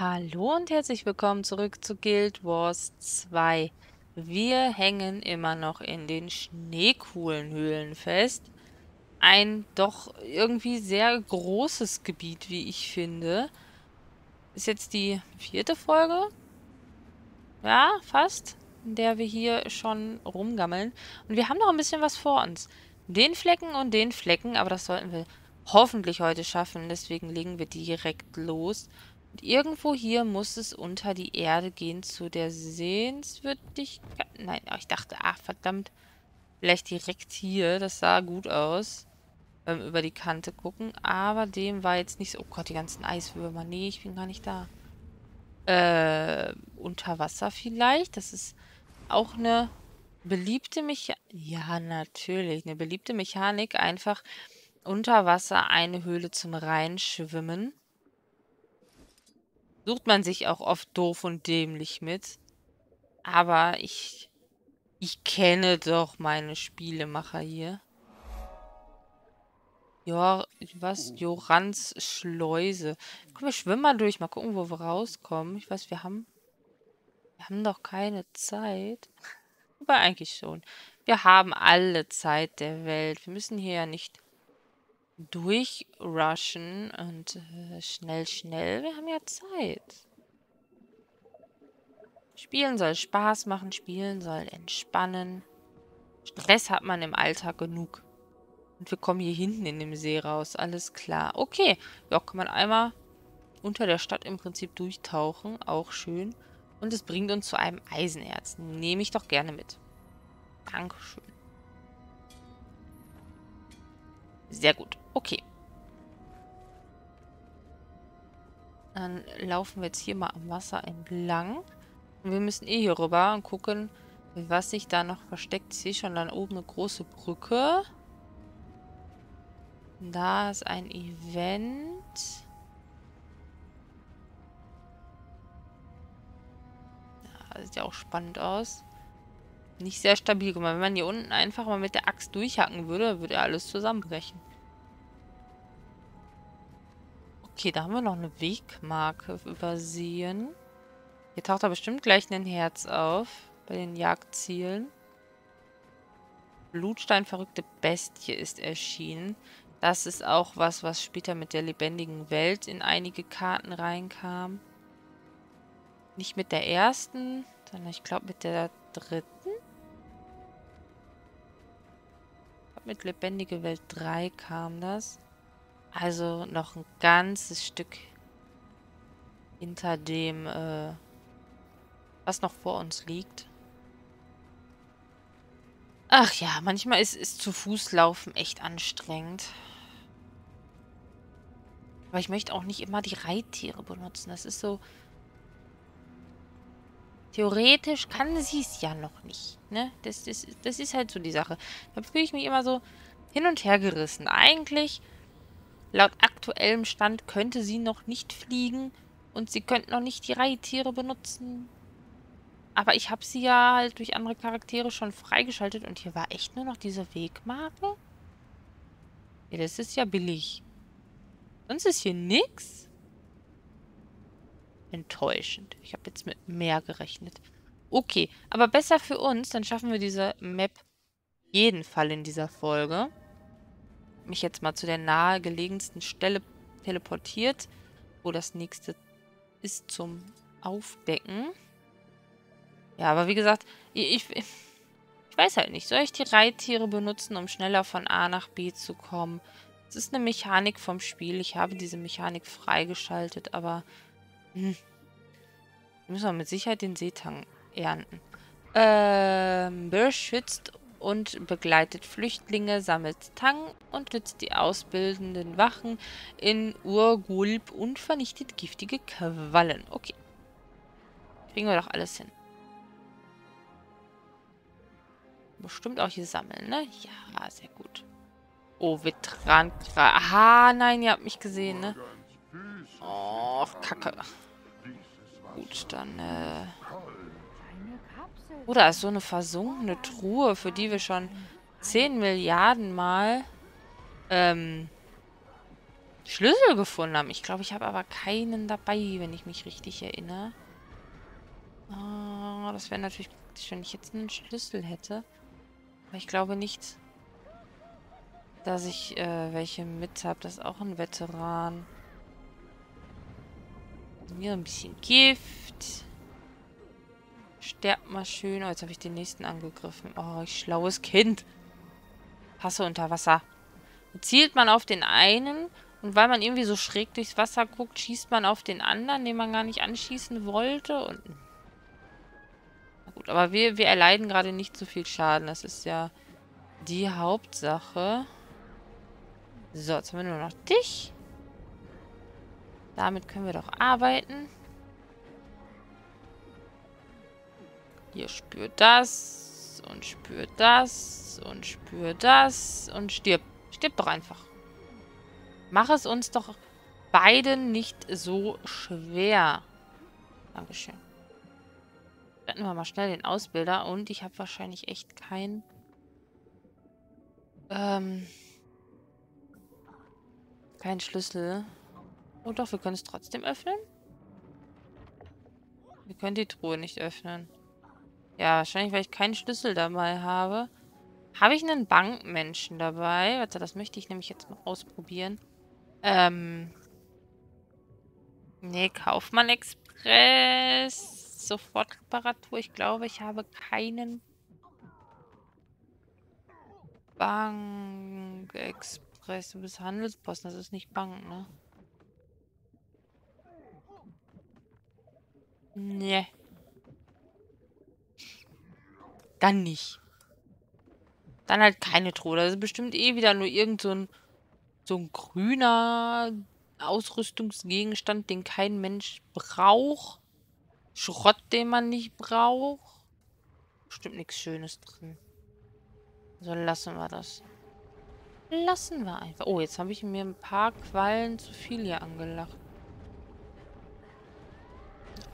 Hallo und herzlich willkommen zurück zu Guild Wars 2. Wir hängen immer noch in den Schneekuhlenhöhlen fest. Ein doch irgendwie sehr großes Gebiet, wie ich finde. Ist jetzt die 4. Folge? Ja, fast. In der wir hier schon rumgammeln. Und wir haben noch ein bisschen was vor uns. Den Flecken und den Flecken, aber das sollten wir hoffentlich heute schaffen. Deswegen legen wir direkt los. Und irgendwo hier muss es unter die Erde gehen zu der Sehenswürdigkeit. Nein, ich dachte, ach verdammt, vielleicht direkt hier. Das sah gut aus, beim über die Kante gucken. Aber dem war jetzt nicht so... Oh Gott, die ganzen Eiswürmer. Nee, ich bin gar nicht da. Unter Wasser vielleicht. Das ist auch eine beliebte Mechanik. Ja, natürlich. Eine beliebte Mechanik. Einfach unter Wasser eine Höhle zum Reinschwimmen. Sucht man sich auch oft doof und dämlich mit. Aber ich kenne doch meine Spielemacher hier. Jorans Schleuse. Komm, wir schwimmen mal durch. Mal gucken, wo wir rauskommen. Ich weiß, wir haben doch keine Zeit. Aber eigentlich schon. Wir haben alle Zeit der Welt. Wir müssen hier ja nicht durchrushen und schnell. Wir haben ja Zeit. Spielen soll Spaß machen, spielen soll entspannen. Stress hat man im Alltag genug. Und wir kommen hier hinten in dem See raus, alles klar. Okay, ja, kann man einmal unter der Stadt im Prinzip durchtauchen, auch schön. Und es bringt uns zu einem Eisenerz. Nehme ich doch gerne mit. Dankeschön. Sehr gut. Okay. Dann laufen wir jetzt hier mal am Wasser entlang. Und wir müssen eh hier rüber und gucken, was sich da noch versteckt. Ich sehe schon dann oben eine große Brücke. Und da ist ein Event. Ja, sieht ja auch spannend aus. Nicht sehr stabil. Guck mal, wenn man hier unten einfach mal mit der Axt durchhacken würde, würde alles zusammenbrechen. Okay, da haben wir noch eine Wegmarke übersehen. Hier taucht da bestimmt gleich ein Herz auf. Bei den Jagdzielen. Blutsteinverrückte Bestie ist erschienen. Das ist auch was, was später mit der lebendigen Welt in einige Karten reinkam. Nicht mit der ersten, sondern ich glaube mit der dritten. Mit lebendige Welt 3 kam das. Also noch ein ganzes Stück hinter dem, was noch vor uns liegt. Ach ja, manchmal ist zu Fuß laufen echt anstrengend. Aber ich möchte auch nicht immer die Reittiere benutzen. Das ist so... Theoretisch kann sie es ja noch nicht, ne? Das ist halt so die Sache. Da fühle ich mich immer so hin und her gerissen. Eigentlich, laut aktuellem Stand, könnte sie noch nicht fliegen und sie könnte noch nicht die Reittiere benutzen. Aber ich habe sie ja halt durch andere Charaktere schon freigeschaltet und hier war echt nur noch diese Wegmarke. Ja, das ist ja billig. Sonst ist hier nichts. Enttäuschend. Ich habe jetzt mit mehr gerechnet. Okay, aber besser für uns, dann schaffen wir diese Map auf jeden Fall in dieser Folge. Mich jetzt mal zu der nahegelegensten Stelle teleportiert, wo das nächste ist zum Aufdecken. Ja, aber wie gesagt, ich weiß halt nicht. Soll ich die Reittiere benutzen, um schneller von A nach B zu kommen? Das ist eine Mechanik vom Spiel. Ich habe diese Mechanik freigeschaltet, aber... müssen wir mit Sicherheit den Seetang ernten. Beschützt und begleitet Flüchtlinge, sammelt Tang und nützt die ausbildenden Wachen in Urgulb und vernichtet giftige Quallen. Okay. Kriegen wir doch alles hin. Bestimmt auch hier sammeln, ne? Ja, sehr gut. Oh, Vitran-Kra. Aha, nein, ihr habt mich gesehen, ne? Oh, Kacke. Gut, dann, Oh, da ist so eine versunkene Truhe, für die wir schon 10 Milliarden Mal Schlüssel gefunden haben. Ich glaube, ich habe aber keinen dabei, wenn ich mich richtig erinnere. Oh, das wäre natürlich praktisch, wenn ich jetzt einen Schlüssel hätte. Aber ich glaube nicht, dass ich welche mit habe. Das ist auch ein Veteran. Mir ein bisschen Gift. Sterbt mal schön. Oh, jetzt habe ich den nächsten angegriffen. Oh, ich schlaues Kind. Passe unter Wasser. Zielt man auf den einen und weil man irgendwie so schräg durchs Wasser guckt, schießt man auf den anderen, den man gar nicht anschießen wollte. Und gut, aber wir erleiden gerade nicht so viel Schaden. Das ist ja die Hauptsache. So, jetzt haben wir nur noch dich. Damit können wir doch arbeiten. Ihr spürt das und spürt das und spürt das und stirbt. Stirbt doch einfach. Mach es uns doch beiden nicht so schwer. Dankeschön. Retten wir mal schnell den Ausbilder. Und ich habe wahrscheinlich echt keinen... keinen Schlüssel. Oh doch, wir können es trotzdem öffnen. Wir können die Truhe nicht öffnen. Ja, wahrscheinlich, weil ich keinen Schlüssel dabei habe. Habe ich einen Bankmenschen dabei? Warte, das möchte ich nämlich jetzt mal ausprobieren. Nee, Kaufmann Express. Sofortreparatur. Ich glaube, ich habe keinen Bank Express. Du bist Handelsposten. Das ist nicht Bank, ne? Nee. Dann nicht. Dann halt keine Truhe. Das ist bestimmt eh wieder nur irgend so ein grüner Ausrüstungsgegenstand, den kein Mensch braucht. Schrott, den man nicht braucht. Bestimmt nichts Schönes drin. So, lassen wir das. Lassen wir einfach. Oh, jetzt habe ich mir ein paar Quallen zu viel hier angelacht.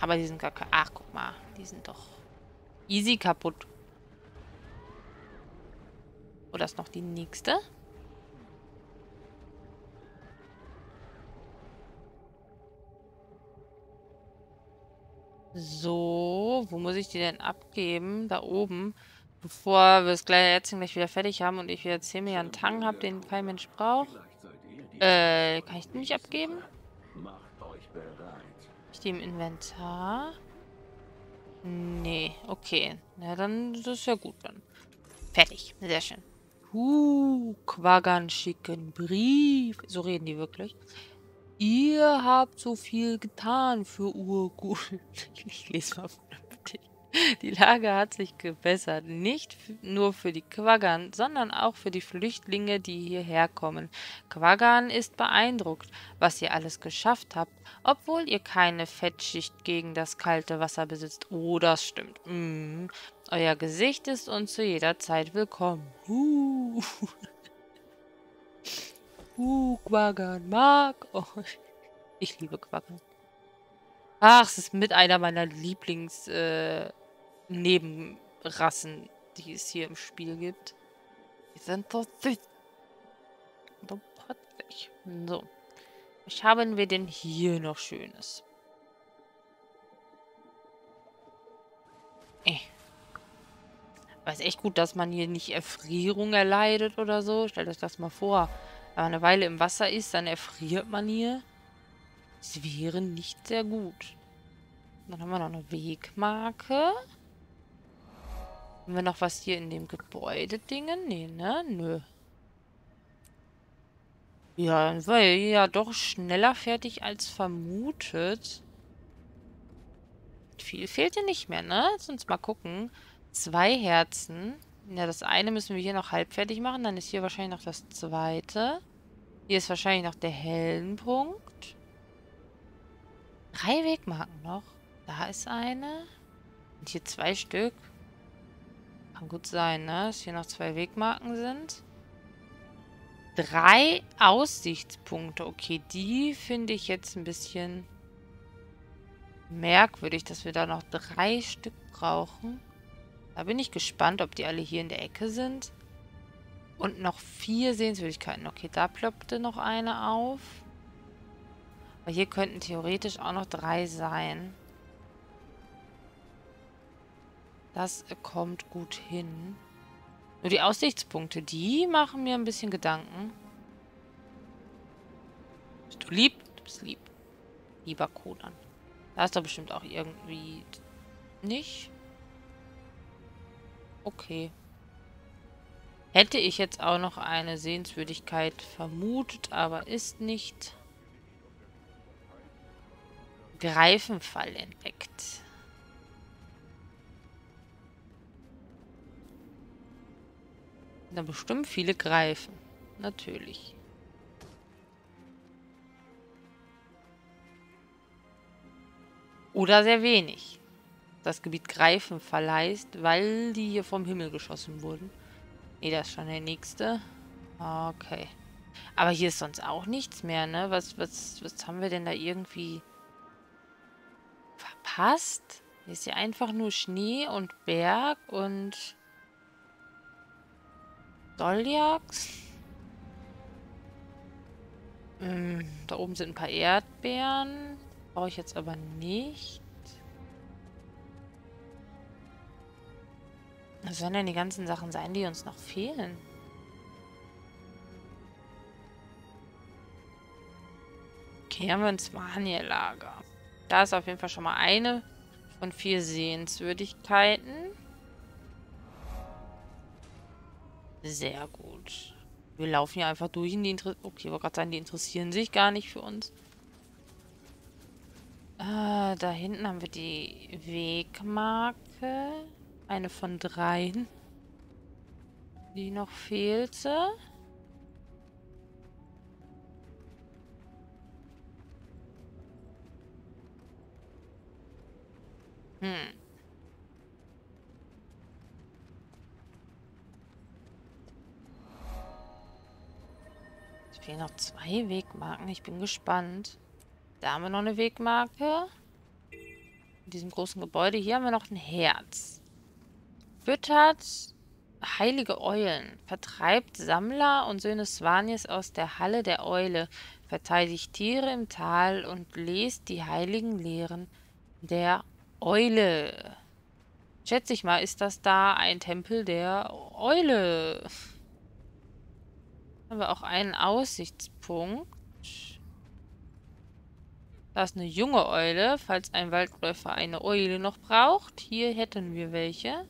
Aber die sind gar keine... Ach, guck mal. Die sind doch easy kaputt. Oder ist noch die nächste? So, wo muss ich die denn abgeben? Da oben. Bevor wir das kleine Ärztin gleich wieder fertig haben und ich wieder 10 Milliarden Tang habe, den kein Mensch braucht. Kann ich den nicht abgeben? Ich die im Inventar? Nee, okay. Na dann, das ist ja gut dann. Fertig, sehr schön. Quaggan schicken Brief. So reden die wirklich. Ihr habt so viel getan für Urgulb. Ich lese mal vernünftig. Die Lage hat sich gebessert. Nicht nur für die Quaggan, sondern auch für die Flüchtlinge, die hierher kommen. Quaggan ist beeindruckt, was ihr alles geschafft habt, obwohl ihr keine Fettschicht gegen das kalte Wasser besitzt. Oh, das stimmt. Euer Gesicht ist uns zu jeder Zeit willkommen. Quaggan mag euch. Ich liebe Quaggan. Ach, es ist mit einer meiner Lieblings-Nebenrassen, die es hier im Spiel gibt. Die sind so süß. So putzig. So. Was haben wir denn hier noch Schönes? Aber es ist echt gut, dass man hier nicht Erfrierung erleidet oder so. Stellt euch das mal vor. Wenn man eine Weile im Wasser ist, dann erfriert man hier. Das wäre nicht sehr gut. Dann haben wir noch eine Wegmarke. Haben wir noch was hier in dem Gebäudedingen? Nee, ne? Nö. Ja, dann war ja doch schneller fertig als vermutet. Viel fehlt dir nicht mehr, ne? Lass uns mal gucken. 2 Herzen. Ja, das eine müssen wir hier noch halb fertig machen. Dann ist hier wahrscheinlich noch das zweite. Hier ist wahrscheinlich noch der Hellenpunkt. 3 Wegmarken noch. Da ist eine. Und hier 2 Stück. Kann gut sein, ne? Dass hier noch 2 Wegmarken sind. 3 Aussichtspunkte. Okay, die finde ich jetzt ein bisschen merkwürdig, dass wir da noch 3 Stück brauchen. Da bin ich gespannt, ob die alle hier in der Ecke sind. Und noch 4 Sehenswürdigkeiten. Okay, da ploppte noch eine auf. Aber hier könnten theoretisch auch noch 3 sein. Das kommt gut hin. Nur die Aussichtspunkte, die machen mir ein bisschen Gedanken. Bist du lieb? Du bist lieb. Lieber Conan. Da ist doch bestimmt auch irgendwie... nicht? Okay. Hätte ich jetzt auch noch eine Sehenswürdigkeit vermutet, aber ist nicht. Greifenfall entdeckt. Da bestimmt viele Greifen. Natürlich. Oder sehr wenig. Das Gebiet Greifenfall heißt, weil die hier vom Himmel geschossen wurden. Nee, das ist schon der nächste. Okay. Aber hier ist sonst auch nichts mehr, ne? Was haben wir denn da irgendwie verpasst? Hier ist ja einfach nur Schnee und Berg und Doljaks. Da oben sind ein paar Erdbeeren. Brauche ich jetzt aber nicht. Was sollen denn die ganzen Sachen sein, die uns noch fehlen? Okay, haben wir ein Vanierlager. Da ist auf jeden Fall schon mal eine von 4 Sehenswürdigkeiten. Sehr gut. Wir laufen hier einfach durch. Okay, ich wollte gerade sagen, die interessieren sich gar nicht für uns. Da hinten haben wir die Wegmarke. Eine von 3, die noch fehlte. Es fehlen noch 2 Wegmarken. Ich bin gespannt. Da haben wir noch eine Wegmarke. In diesem großen Gebäude. Hier haben wir noch ein Herz. Füttert heilige Eulen, vertreibt Sammler und Söhne Svanirs aus der Halle der Eule, verteidigt Tiere im Tal und lest die heiligen Lehren der Eule. Schätze ich mal, ist das da ein Tempel der Eule? Haben wir auch einen Aussichtspunkt. Da ist eine junge Eule, falls ein Waldläufer eine Eule noch braucht. Hier hätten wir welche.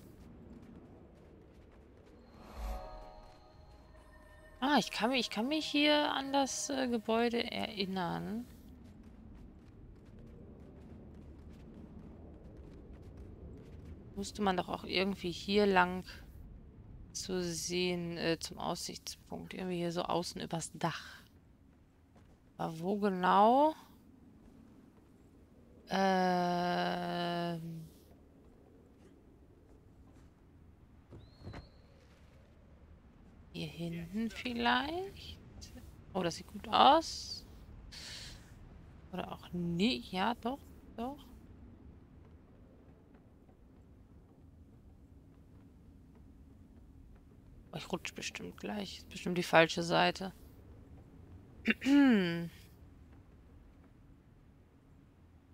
Ah, ich kann mich hier an das Gebäude erinnern. Musste man doch auch irgendwie hier lang zu sehen, zum Aussichtspunkt. Irgendwie hier so außen übers Dach. Aber wo genau? Hier hinten vielleicht. Oh, das sieht gut aus. Oder auch nicht. Ja, doch, doch. Oh, ich rutsche bestimmt gleich. Ist bestimmt die falsche Seite.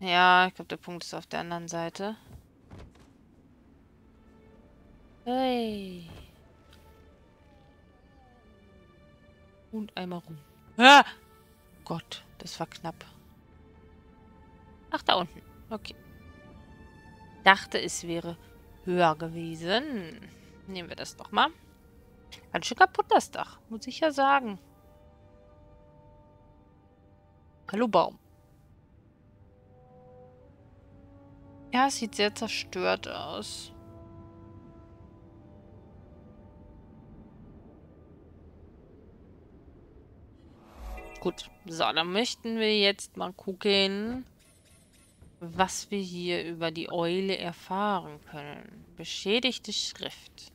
Ja, ich glaube, der Punkt ist auf der anderen Seite. Hey. Und einmal rum. Ah! Gott, das war knapp. Ach, da unten. Okay. Dachte, es wäre höher gewesen. Nehmen wir das doch mal. Ganz schön kaputt, das Dach. Muss ich ja sagen. Hallo, Baum. Ja, es sieht sehr zerstört aus. Gut, so, dann möchten wir jetzt mal gucken, was wir hier über die Eule erfahren können. Beschädigte Schrift.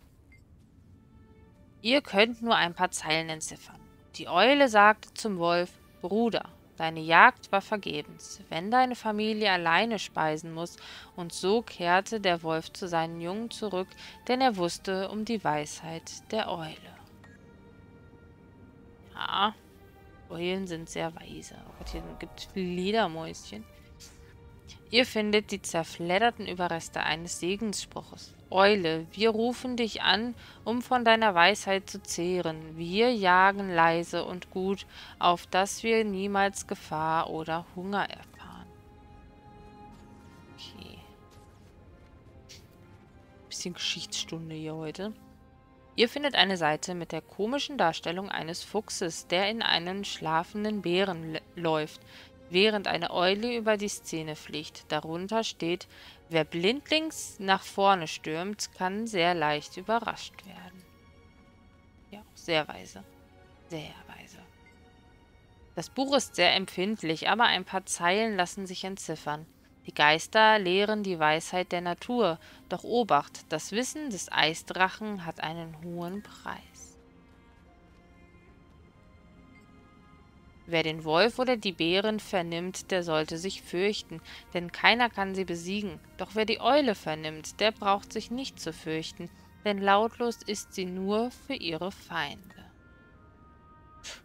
Ihr könnt nur ein paar Zeilen entziffern. Die Eule sagte zum Wolf: Bruder, deine Jagd war vergebens, wenn deine Familie alleine speisen muss. Und so kehrte der Wolf zu seinen Jungen zurück, denn er wusste um die Weisheit der Eule. Ja. Eulen sind sehr weise. Oh Gott, hier gibt es Fledermäuschen. Ihr findet die zerfledderten Überreste eines Segensspruches. Eule, wir rufen dich an, um von deiner Weisheit zu zehren. Wir jagen leise und gut, auf dass wir niemals Gefahr oder Hunger erfahren. Okay. Bisschen Geschichtsstunde hier heute. Ihr findet eine Seite mit der komischen Darstellung eines Fuchses, der in einen schlafenden Bären läuft, während eine Eule über die Szene fliegt. Darunter steht, wer blindlings nach vorne stürmt, kann sehr leicht überrascht werden. Ja, sehr weise. Sehr weise. Das Buch ist sehr empfindlich, aber ein paar Zeilen lassen sich entziffern. Die Geister lehren die Weisheit der Natur, doch Obacht, das Wissen des Eisdrachen hat einen hohen Preis. Wer den Wolf oder die Bären vernimmt, der sollte sich fürchten, denn keiner kann sie besiegen. Doch wer die Eule vernimmt, der braucht sich nicht zu fürchten, denn lautlos ist sie nur für ihre Feinde.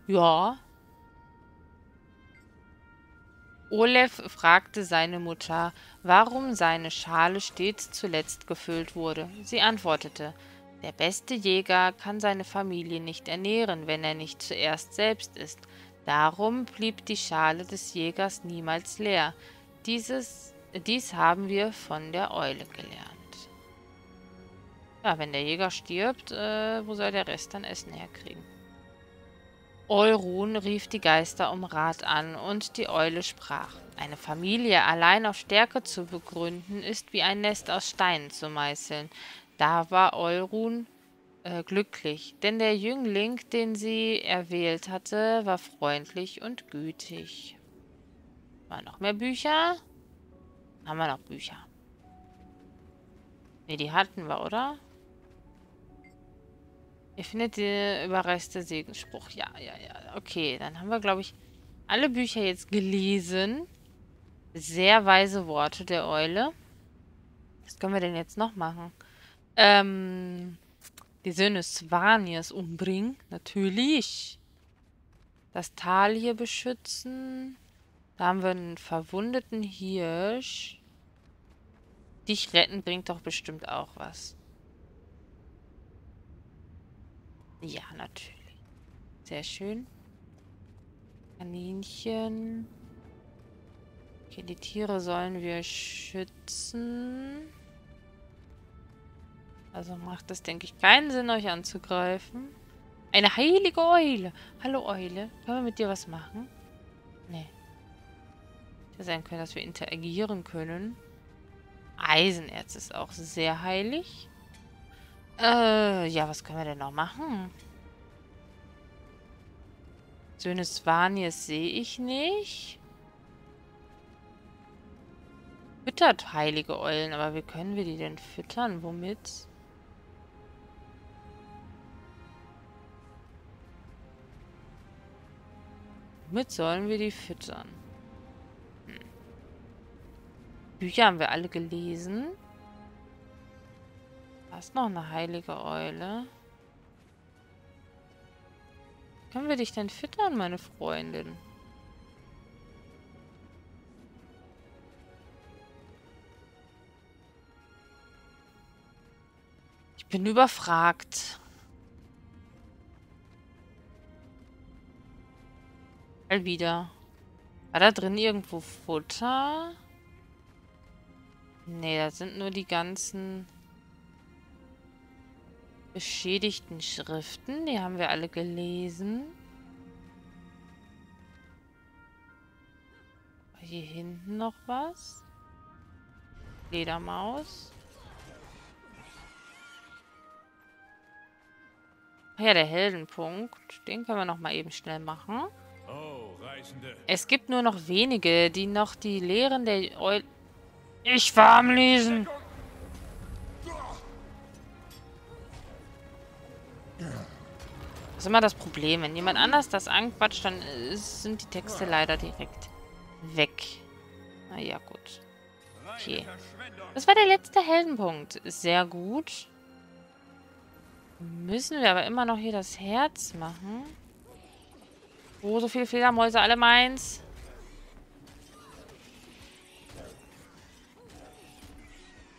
Ja. Olaf fragte seine Mutter, warum seine Schale stets zuletzt gefüllt wurde. Sie antwortete: Der beste Jäger kann seine Familie nicht ernähren, wenn er nicht zuerst selbst isst. Darum blieb die Schale des Jägers niemals leer. Dies haben wir von der Eule gelernt. Ja, wenn der Jäger stirbt, wo soll der Rest dann Essen herkriegen? Olrun rief die Geister um Rat an und die Eule sprach: Eine Familie allein auf Stärke zu begründen, ist wie ein Nest aus Steinen zu meißeln. Da war Olrun glücklich, denn der Jüngling, den sie erwählt hatte, war freundlich und gütig. Haben wir noch mehr Bücher? Haben wir noch Bücher? Ne, die hatten wir, oder? Ihr findet die Überreste Segensspruch. Ja, ja, ja. Okay, dann haben wir, glaube ich, alle Bücher jetzt gelesen. Sehr weise Worte der Eule. Was können wir denn jetzt noch machen? Die Söhne Svanirs umbringen. Natürlich. Das Tal hier beschützen. Da haben wir einen verwundeten Hirsch. Dich retten bringt doch bestimmt auch was. Ja, natürlich. Sehr schön. Kaninchen. Okay, die Tiere sollen wir schützen. Also macht das, denke ich, keinen Sinn, euch anzugreifen. Eine heilige Eule. Hallo Eule, können wir mit dir was machen? Nee. Hätte sein können, dass wir interagieren können. Eisenerz ist auch sehr heilig. Ja, was können wir denn noch machen? Söhne Svanirs sehe ich nicht. Füttert heilige Eulen, aber wie können wir die denn füttern? Womit? Womit sollen wir die füttern? Hm. Bücher haben wir alle gelesen. Da ist noch eine heilige Eule. Können wir dich denn füttern, meine Freundin? Ich bin überfragt. Wieder. War da drin irgendwo Futter? Nee, da sind nur die ganzen beschädigten Schriften. Die haben wir alle gelesen. Hier hinten noch was. Ledermaus. Ach ja, der Heldenpunkt. Den können wir noch mal eben schnell machen. Es gibt nur noch wenige, die noch die Lehren der Eule... Ich war am Lesen! Das ist immer das Problem. Wenn jemand anders das anquatscht, dann sind die Texte leider direkt weg. Naja, gut. Okay. Das war der letzte Heldenpunkt. Sehr gut. Müssen wir aber immer noch hier das Herz machen. Oh, so viele Fledermäuse, alle meins.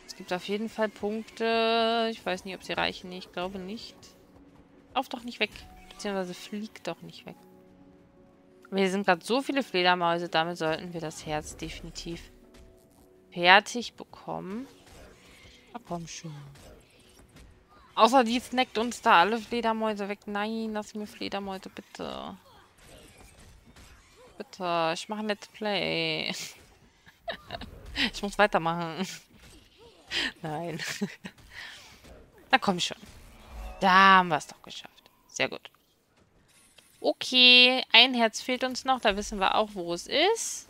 Es gibt auf jeden Fall Punkte. Ich weiß nicht, ob sie reichen. Ich glaube nicht. Lauf doch nicht weg. Beziehungsweise flieg doch nicht weg. Aber hier sind gerade so viele Fledermäuse. Damit sollten wir das Herz definitiv fertig bekommen. Ach komm schon. Außer die snackt uns da alle Fledermäuse weg. Nein, lass mir Fledermäuse, bitte. Bitte, ich mache ein Let's Play. Ich muss weitermachen. Nein. Na komm schon. Da haben wir es doch geschafft. Sehr gut. Okay, ein Herz fehlt uns noch. Da wissen wir auch, wo es ist.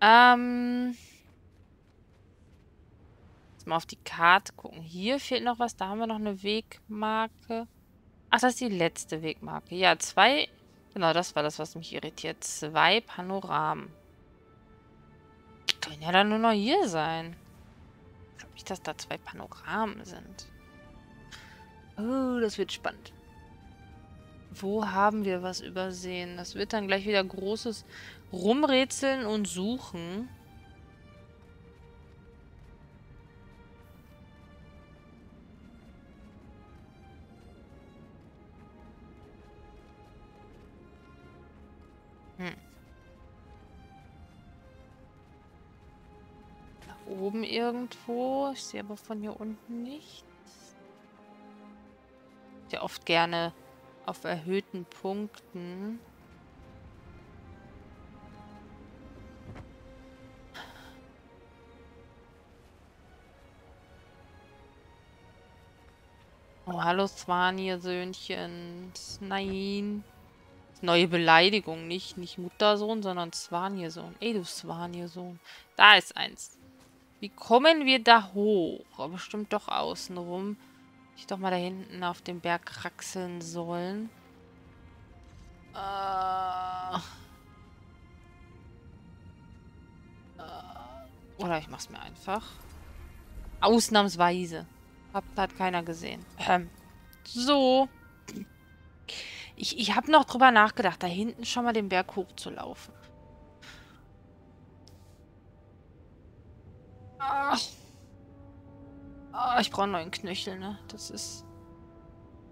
Jetzt mal auf die Karte gucken. Hier fehlt noch was. Da haben wir noch eine Wegmarke. Ach, das ist die letzte Wegmarke. Ja, 2... Genau, das war das, was mich irritiert. 2 Panoramen. Die können ja dann nur noch hier sein. Ich glaube nicht, dass da 2 Panoramen sind. Oh, das wird spannend. Wo haben wir was übersehen? Das wird dann gleich wieder großes Rumrätseln und Suchen. Oben irgendwo. Ich sehe aber von hier unten nichts. Ja, oft gerne auf erhöhten Punkten. Oh, hallo Svanir, Söhnchen. Nein. Neue Beleidigung. Nicht Muttersohn, sondern Svanir-Sohn. Ey, du Svanir-Sohn. Da ist eins. Wie kommen wir da hoch? Aber bestimmt doch außenrum. Ich doch mal da hinten auf dem Berg kraxeln sollen. Oder ich mach's mir einfach. Ausnahmsweise. Hat keiner gesehen. So. Ich habe noch drüber nachgedacht, da hinten schon mal den Berg hochzulaufen. Ich brauche einen neuen Knöchel, ne? Das ist...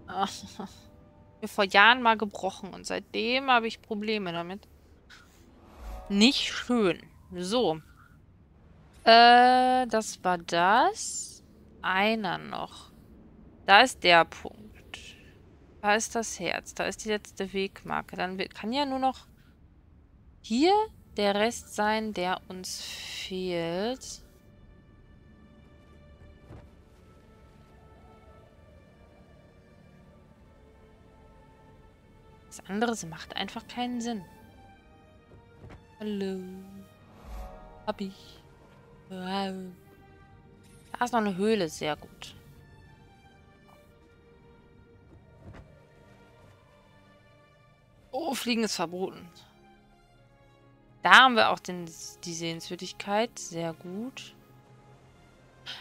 mir vor Jahren mal gebrochen und seitdem habe ich Probleme damit. Nicht schön. So. Das war das. Einer noch. Da ist der Punkt. Da ist das Herz. Da ist die letzte Wegmarke. Dann kann ja nur noch hier der Rest sein, der uns fehlt. Das andere macht einfach keinen Sinn. Hallo. Hab ich. Wow. Da ist noch eine Höhle. Sehr gut. Oh, Fliegen ist verboten. Da haben wir auch die Sehenswürdigkeit. Sehr gut.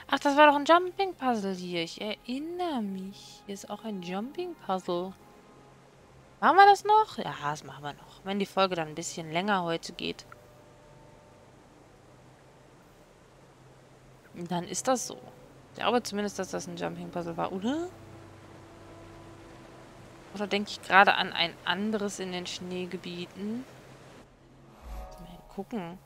Ach, das war doch ein Jumping-Puzzle hier. Ich erinnere mich. Hier ist auch ein Jumping-Puzzle. Machen wir das noch? Ja, das machen wir noch. Wenn die Folge dann ein bisschen länger heute geht. Dann ist das so. Ich glaube zumindest, dass das ein Jumping-Puzzle war, oder? Oder denke ich gerade an ein anderes in den Schneegebieten? Mal gucken.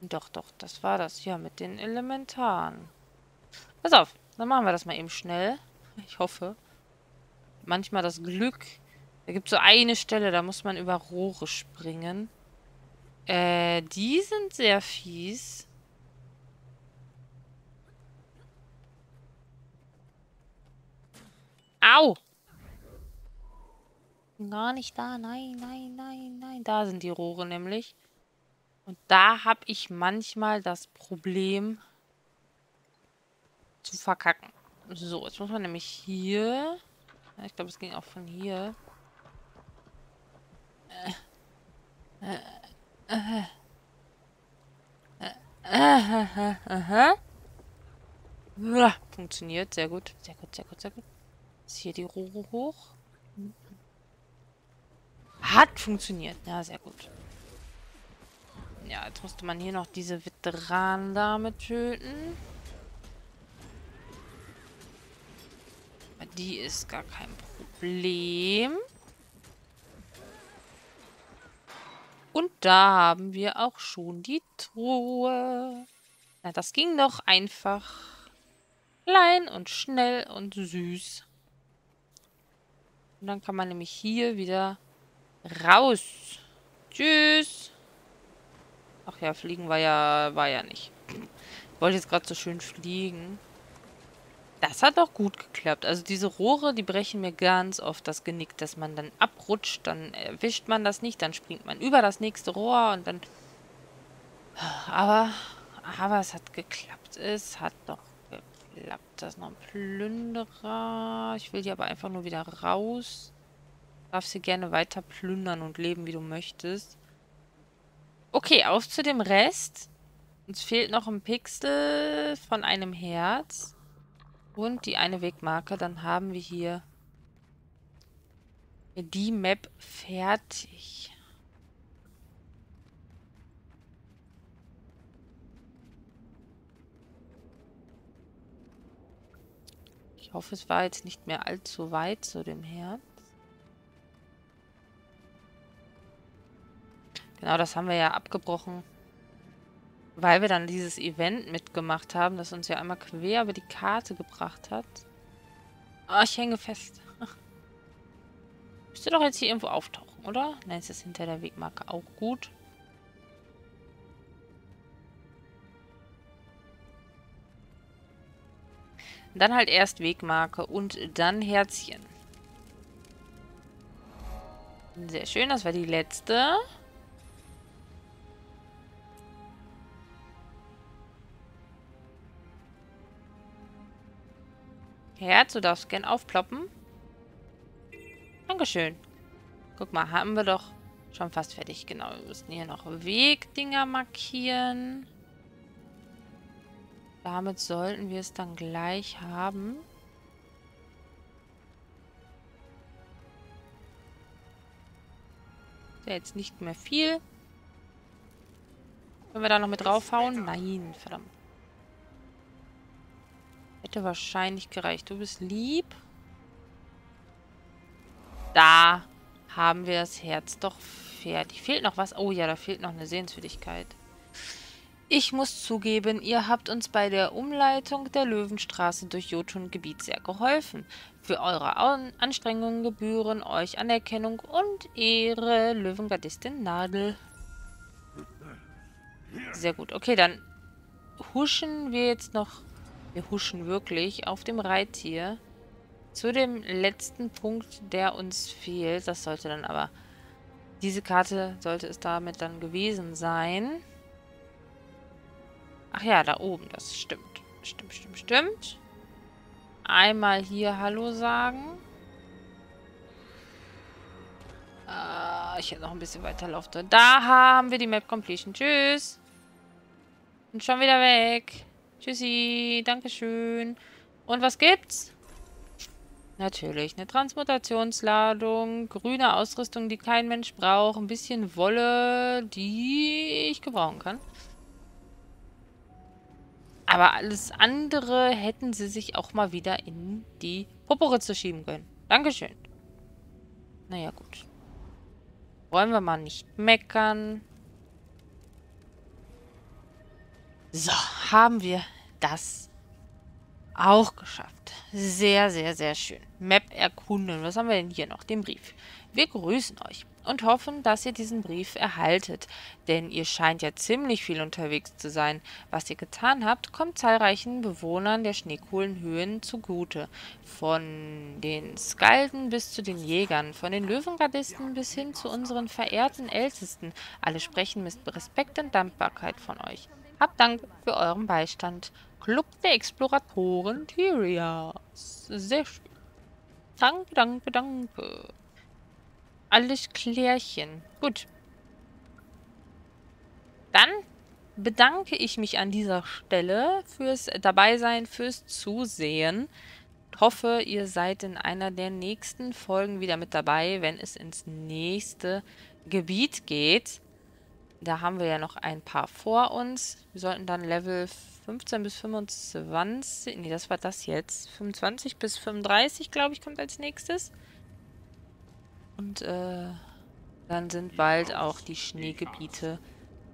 Doch, doch, das war das hier mit den Elementaren. Pass auf, dann machen wir das mal eben schnell. Ich hoffe. Manchmal das Glück. Da gibt es so eine Stelle, da muss man über Rohre springen. Die sind sehr fies. Au! Gar nicht da. Nein, nein, nein, nein. Da sind die Rohre nämlich. Und da habe ich manchmal das Problem zu verkacken. So, jetzt muss man nämlich hier... Ich glaube, es ging auch von hier. funktioniert. Sehr gut. Sehr gut, sehr gut, sehr gut. Ist hier die Rohre hoch? Hat funktioniert. Ja, sehr gut. Ja, jetzt musste man hier noch diese Vitran-Dame töten. Aber die ist gar kein Problem. Und da haben wir auch schon die Truhe. Na, das ging doch einfach. Klein und schnell und süß. Und dann kann man nämlich hier wieder raus. Tschüss. Ach ja, fliegen war ja nicht. Ich wollte jetzt gerade so schön fliegen. Das hat auch gut geklappt. Also diese Rohre, die brechen mir ganz oft das Genick, dass man dann abrutscht, dann erwischt man das nicht, dann springt man über das nächste Rohr und dann... Aber es hat geklappt. Es hat doch geklappt. Da ist noch ein Plünderer. Ich will die aber einfach nur wieder raus. Du darfst sie gerne weiter plündern und leben, wie du möchtest. Okay, auf zu dem Rest. Uns fehlt noch ein Pixel von einem Herz. Und die eine Wegmarke. Dann haben wir hier die Map fertig. Ich hoffe, es war jetzt nicht mehr allzu weit zu dem Herz. Genau, das haben wir ja abgebrochen, weil wir dann dieses Event mitgemacht haben, das uns ja einmal quer über die Karte gebracht hat. Ah, ich hänge fest. Müsste doch jetzt hier irgendwo auftauchen, oder? Nein, es ist hinter der Wegmarke auch gut. Dann halt erst Wegmarke und dann Herzchen. Sehr schön, das war die letzte. Herz, du darfst gern aufploppen. Dankeschön. Guck mal, haben wir doch schon fast fertig. Genau, wir müssen hier noch Wegdinger markieren. Damit sollten wir es dann gleich haben. Ist ja jetzt nicht mehr viel. Können wir da noch mit draufhauen? Nein, verdammt. Hätte wahrscheinlich gereicht. Du bist lieb. Da haben wir das Herz doch fertig. Fehlt noch was? Oh ja, da fehlt noch eine Sehenswürdigkeit. Ich muss zugeben, ihr habt uns bei der Umleitung der Löwenstraße durch Jotun-Gebiet sehr geholfen. Für eure Anstrengungen gebühren euch Anerkennung und Ehre, Löwengardistin Nadel. Sehr gut. Okay, dann huschen wir jetzt noch... Wir huschen wirklich auf dem Reittier zu dem letzten Punkt, der uns fehlt. Das sollte dann aber... Diese Karte sollte es damit dann gewesen sein. Ach ja, da oben. Das stimmt. Stimmt, stimmt, stimmt. Einmal hier Hallo sagen. Ich hätte noch ein bisschen weiterlaufen sollen. Da haben wir die Map Completion. Tschüss. Und schon wieder weg. Tschüssi, Dankeschön. Und was gibt's? Natürlich eine Transmutationsladung, grüne Ausrüstung, die kein Mensch braucht, ein bisschen Wolle, die ich gebrauchen kann. Aber alles andere hätten sie sich auch mal wieder in die Poporitze schieben können. Dankeschön. Naja, gut. Wollen wir mal nicht meckern. So, haben wir das auch geschafft. Sehr, sehr, sehr schön. Map erkunden. Was haben wir denn hier noch? Den Brief. Wir grüßen euch und hoffen, dass ihr diesen Brief erhaltet. Denn ihr scheint ja ziemlich viel unterwegs zu sein. Was ihr getan habt, kommt zahlreichen Bewohnern der Schneekuhlenhöhen zugute. Von den Skalden bis zu den Jägern, von den Löwengardisten bis hin zu unseren verehrten Ältesten. Alle sprechen mit Respekt und Dankbarkeit von euch. Habt Dank für euren Beistand. Club der Exploratoren Tyria. Sehr schön. Danke, danke, danke. Alles klärchen. Gut. Dann bedanke ich mich an dieser Stelle fürs Dabeisein, fürs Zusehen. Ich hoffe, ihr seid in einer der nächsten Folgen wieder mit dabei, wenn es ins nächste Gebiet geht. Da haben wir ja noch ein paar vor uns. Wir sollten dann Level 15 bis 25... Ne, das war das jetzt. 25 bis 35, glaube ich, kommt als nächstes. Und dann sind bald auch die Schneegebiete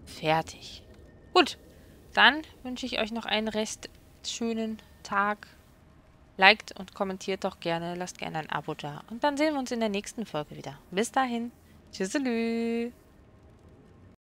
fertig. Gut, dann wünsche ich euch noch einen schönen Tag. Liked und kommentiert doch gerne. Lasst gerne ein Abo da. Und dann sehen wir uns in der nächsten Folge wieder. Bis dahin. Tschüsselü.